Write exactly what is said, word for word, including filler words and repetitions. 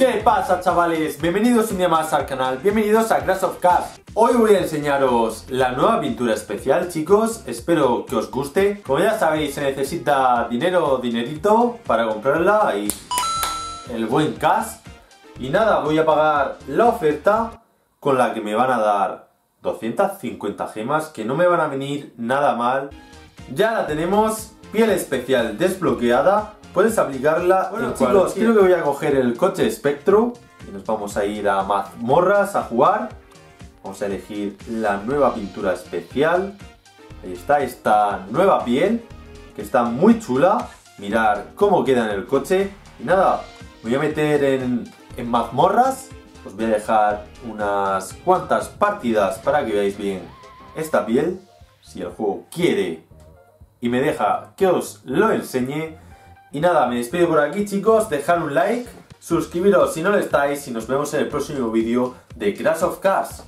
¿Qué pasa, chavales? Bienvenidos un día más al canal, bienvenidos a Crash of Cars. Hoy voy a enseñaros la nueva aventura especial, chicos, espero que os guste. Como ya sabéis, se necesita dinero, dinerito, para comprarla y el buen cash. Y nada, voy a pagar la oferta con la que me van a dar doscientas cincuenta gemas, que no me van a venir nada mal. Ya la tenemos, piel especial desbloqueada. Puedes aplicarla. Bueno, chicos, creo que voy a coger el coche Spectro y nos vamos a ir a Mazmorras a jugar. Vamos a elegir la nueva pintura especial. Ahí está, esta nueva piel, que está muy chula. Mirad cómo queda en el coche. Y nada, me voy a meter en, en Mazmorras. Os voy a dejar unas cuantas partidas para que veáis bien esta piel. Si el juego quiere y me deja que os lo enseñe. Y nada, me despido por aquí, chicos, dejad un like, suscribiros si no lo estáis y nos vemos en el próximo vídeo de Crash of Cars.